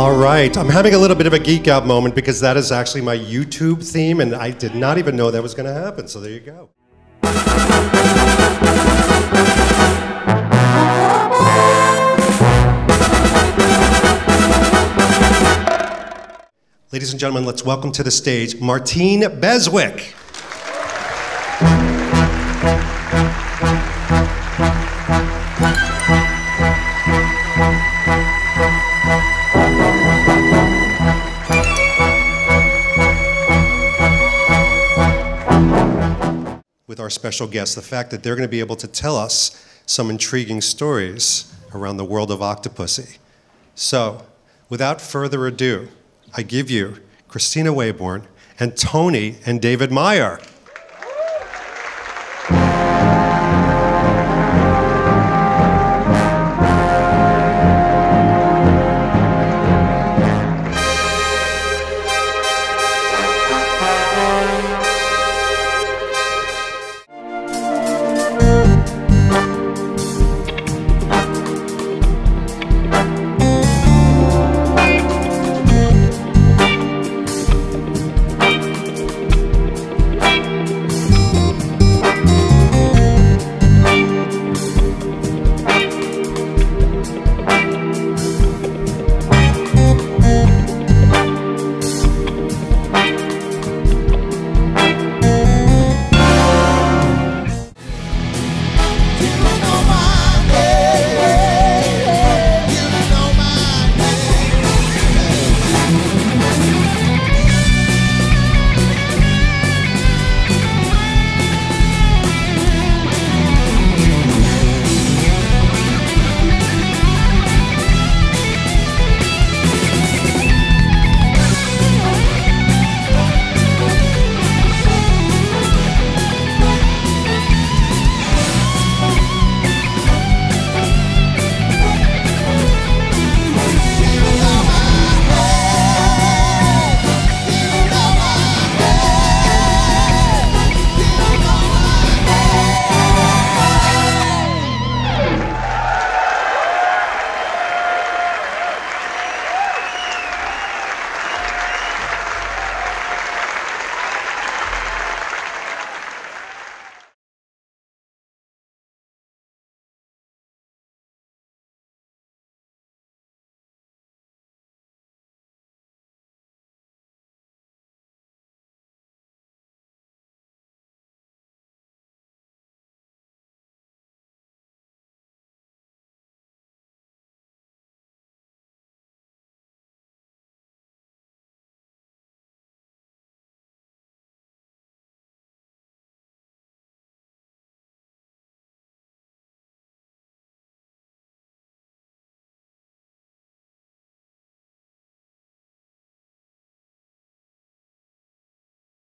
All right, I'm having a little bit of a geek out moment because that is actually my YouTube theme, and I did not even know that was going to happen, so there you go. Ladies and gentlemen, let's welcome to the stage Martine Beswick. With our special guests, the fact that they're going to be able to tell us some intriguing stories around the world of Octopussy. So, without further ado, I give you Kristina Wayborn and Tony and David Meyer.